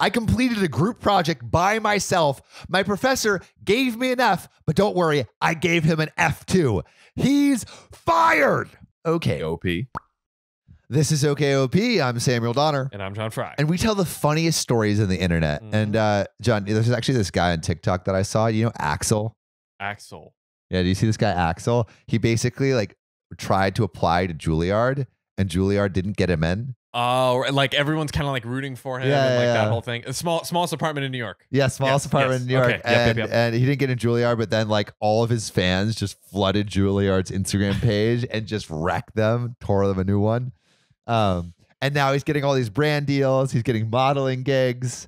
I completed a group project by myself. My professor gave me an F, but don't worry, I gave him an F too. He's fired. Okay. OP. This is OK OP. I'm Samuel Donner. And I'm John Frye. And we tell the funniest stories on the internet. Mm-hmm. And John, there's actually this guy on TikTok that I saw. You know Axel? Axel. Yeah, do you see this guy Axel? He basically like tried to apply to Juilliard, and Juilliard didn't get him in. Oh, like everyone's kind of like rooting for him, yeah, and like that whole thing. Smallest apartment in New York. Yeah, smallest apartment in New York. Okay. And he didn't get in Juilliard, but then like all of his fans just flooded Juilliard's Instagram page and just wrecked them, tore them a new one. And now he's getting all these brand deals. He's getting modeling gigs,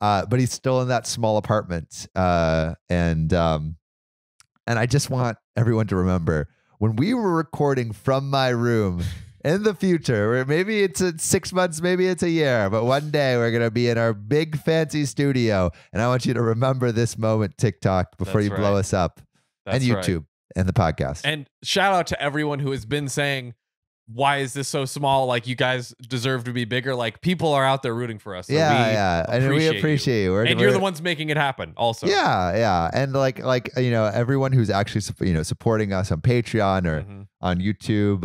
but he's still in that small apartment. And I just want everyone to remember when we were recording from my room. In the future, where maybe it's 6 months, maybe it's a year, but one day we're going to be in our big fancy studio. And I want you to remember this moment, TikTok, before you blow us up. And YouTube and the podcast. And shout out to everyone who has been saying, why is this so small? Like, you guys deserve to be bigger. Like, people are out there rooting for us. So yeah. And we appreciate you. And you're the ones making it happen also. Yeah. Yeah. And like, you know, everyone who's actually, you know, supporting us on Patreon or on YouTube,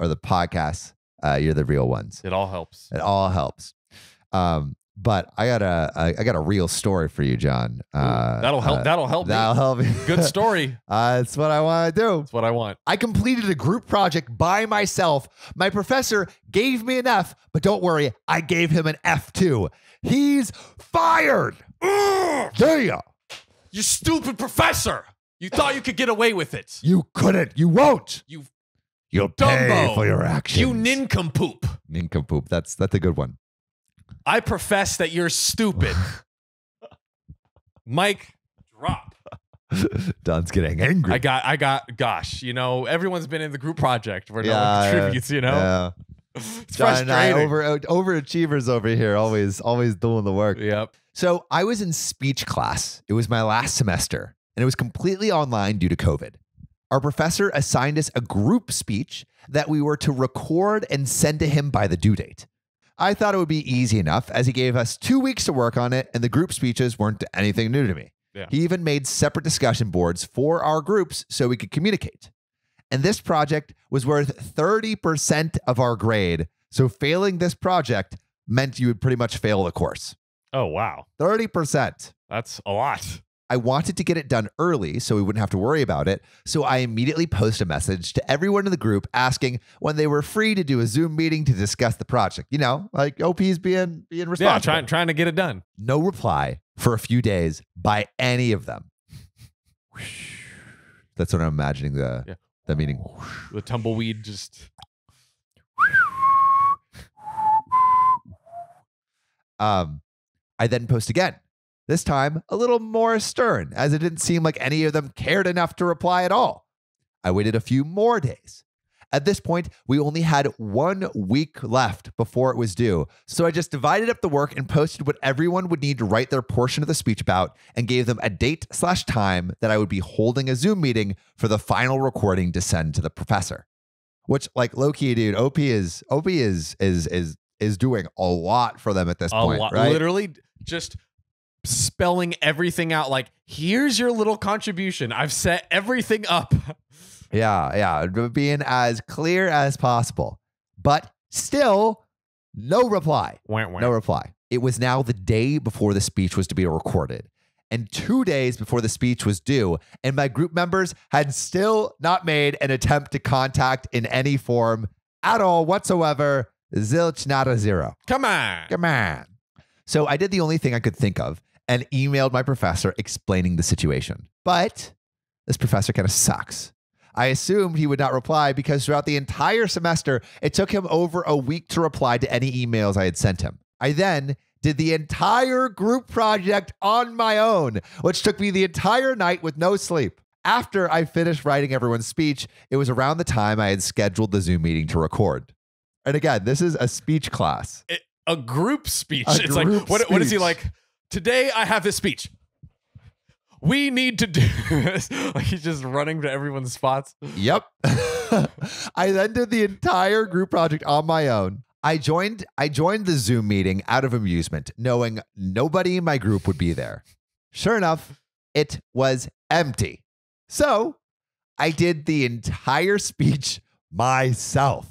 or the podcast, you're the real ones. It all helps. It all helps. But I got a real story for you, John. That'll help. That'll help. That'll help me. Good story. It's what I want to do. It's what I want. I completed a group project by myself. My professor gave me an F, but don't worry, I gave him an F too. He's fired. Yeah. You stupid professor. You thought you could get away with it. You couldn't. You won't. You'll pay for your actions. You nincompoop. Nincompoop. That's a good one. I profess that you're stupid. Mike, drop. Don's getting angry. Gosh, you know, everyone's been in the group project where no one contributes, you know? Yeah. It's John frustrating. And I, overachievers over here, always doing the work. Yep. So I was in speech class. It was my last semester, and it was completely online due to COVID. Our professor assigned us a group speech that we were to record and send to him by the due date. I thought it would be easy enough, as he gave us 2 weeks to work on it, and the group speeches weren't anything new to me. Yeah. He even made separate discussion boards for our groups so we could communicate. And this project was worth 30% of our grade, so failing this project meant you would pretty much fail the course. Oh, wow. 30%. That's a lot. I wanted to get it done early so we wouldn't have to worry about it, so I immediately posted a message to everyone in the group asking when they were free to do a Zoom meeting to discuss the project. You know, like OP's being responsible. Yeah, trying to get it done. No reply for a few days by any of them. That's what I'm imagining the meeting. The tumbleweed just... I then post again. This time, a little more stern, as it didn't seem like any of them cared enough to reply at all. I waited a few more days. At this point, we only had 1 week left before it was due, so I just divided up the work and posted what everyone would need to write their portion of the speech about and gave them a date/time that I would be holding a Zoom meeting for the final recording to send to the professor. Which, like, low-key, dude, OP is doing a lot for them at this point, right? Literally just... spelling everything out, like, here's your little contribution. I've set everything up. Yeah. Being as clear as possible, but still no reply. No reply. It was now the day before the speech was to be recorded and 2 days before the speech was due, and my group members had still not made an attempt to contact in any form at all whatsoever. Zilch, not a zero. Come on. So I did the only thing I could think of and emailed my professor explaining the situation. But this professor kind of sucks. I assumed he would not reply because throughout the entire semester, it took him over a week to reply to any emails I had sent him. I then did the entire group project on my own, which took me the entire night with no sleep. After I finished writing everyone's speech, it was around the time I had scheduled the Zoom meeting to record. And again, this is a speech class. A group speech. It's like, what is he like? Today I have this speech. We need to do this. Like, he's just running to everyone's spots. Yep. I then did the entire group project on my own. I joined the Zoom meeting out of amusement, knowing nobody in my group would be there. Sure enough, it was empty. So I did the entire speech myself.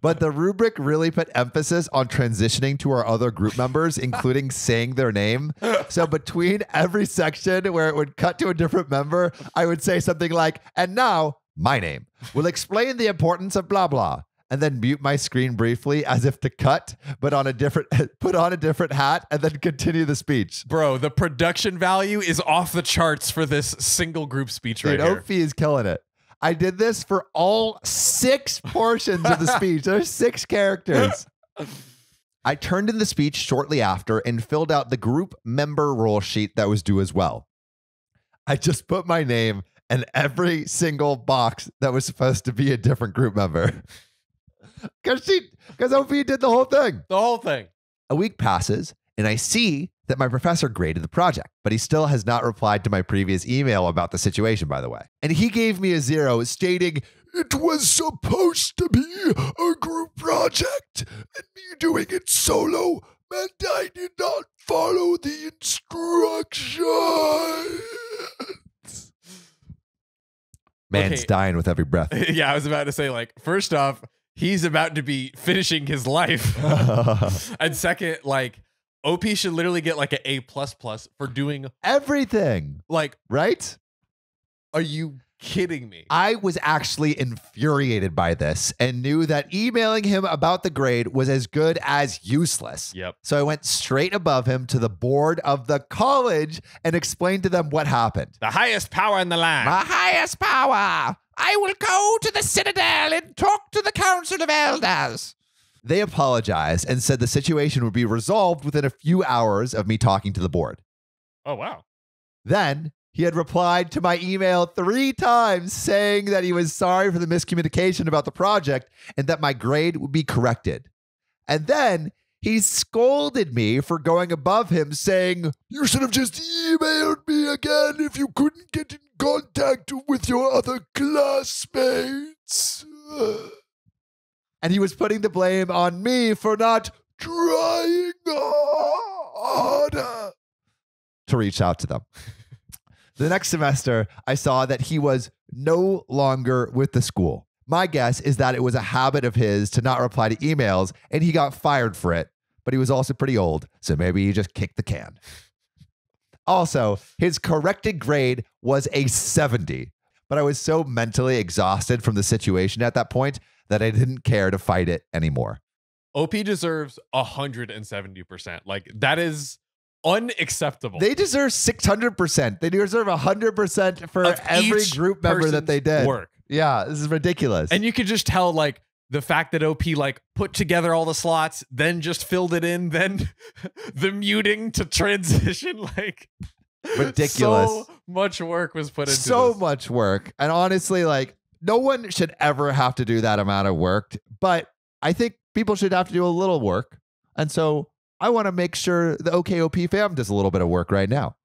But the rubric really put emphasis on transitioning to our other group members, including saying their name. So between every section where it would cut to a different member, I would say something like, and now my name will explain the importance of blah, blah, and then mute my screen briefly as if to cut, but on a different, put on a different hat and then continue the speech. Bro, the production value is off the charts for this single group speech right here. Ophi is killing it. I did this for all 6 portions of the speech. There's 6 characters. I turned in the speech shortly after and filled out the group member roll sheet that was due as well. I just put my name in every single box that was supposed to be a different group member. Because OP did the whole thing. The whole thing. A week passes, and I see that my professor graded the project, but he still has not replied to my previous email about the situation, by the way. And he gave me a 0 stating, it was supposed to be a group project, and me doing it solo meant I did not follow the instructions. Man's okay. Dying with every breath. Yeah, I was about to say, like, first off, he's about to be finishing his life. And second, like, OP should literally get like an A++ for doing everything. Like, right? Are you kidding me? I was actually infuriated by this and knew that emailing him about the grade was as good as useless. Yep. So I went straight above him to the board of the college and explained to them what happened. The highest power in the land. The highest power. I will go to the Citadel and talk to the Council of Elders. They apologized and said the situation would be resolved within a few hours of me talking to the board. Oh, wow. Then he had replied to my email 3 times saying that he was sorry for the miscommunication about the project and that my grade would be corrected. And then he scolded me for going above him saying, you should have just emailed me again if you couldn't get in contact with your other classmates. And he was putting the blame on me for not trying harder to reach out to them. The next semester, I saw that he was no longer with the school. My guess is that it was a habit of his to not reply to emails, and he got fired for it. But he was also pretty old, so maybe he just kicked the can. Also, his corrected grade was a 70, but I was so mentally exhausted from the situation at that point that I didn't care to fight it anymore. OP deserves 170%. Like, that is unacceptable. They deserve 600%. They deserve 100% for every group member that they did. Work. Yeah, this is ridiculous. And you could just tell, like, the fact that OP, like, put together all the slots, then just filled it in, then the muting to transition, like, ridiculous. So much work was put into this. So much work. And honestly, like, no one should ever have to do that amount of work, but I think people should have to do a little work. And so I want to make sure the OKOP fam does a little bit of work right now.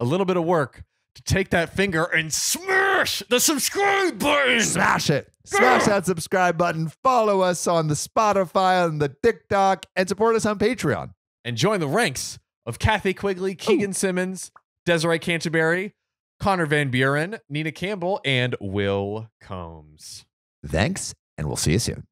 A little bit of work to take that finger and smash the subscribe button. Smash it. Smash that subscribe button. Follow us on the Spotify and the TikTok and support us on Patreon. And join the ranks of Kathy Quigley, Keegan Simmons, Desiree Canterbury, Connor Van Buren, Nina Campbell, and Will Combs. Thanks, and we'll see you soon.